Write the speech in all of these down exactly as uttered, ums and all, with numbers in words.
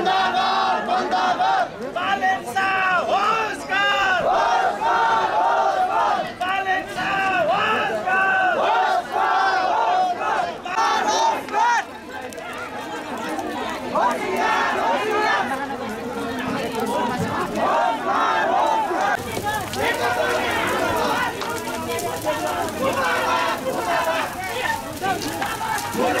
Montagut, Montagut! Valença, Oscar! Oscar, Oscar! Valença, Oscar! Oscar, Oscar! Oscar! Oscar, Oscar! لا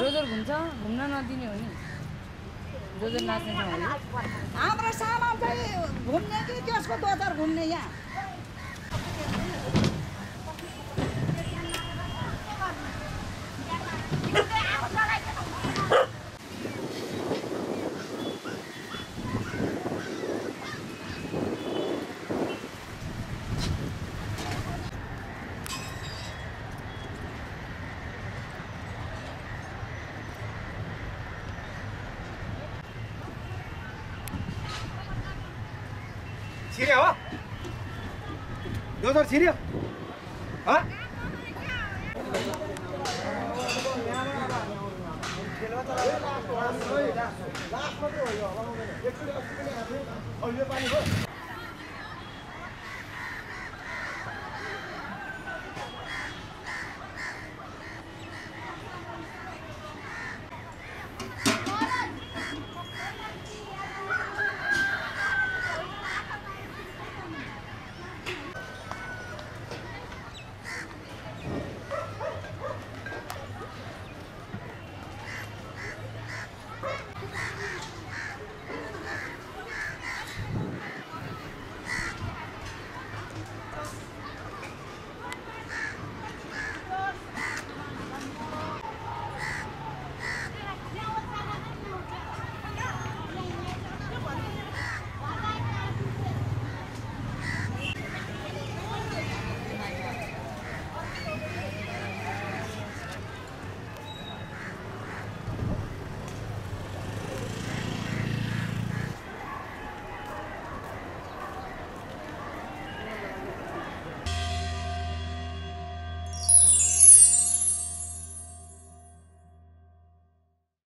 Roger घुम्छौ घुम्न नदिने हो नि रोजर नाच्ने हो नि हाम्रो सामान चाहिँ घुम्ने कि त्यसको दोतर घुम्ने यहाँ 지려? 너도 지려? 어?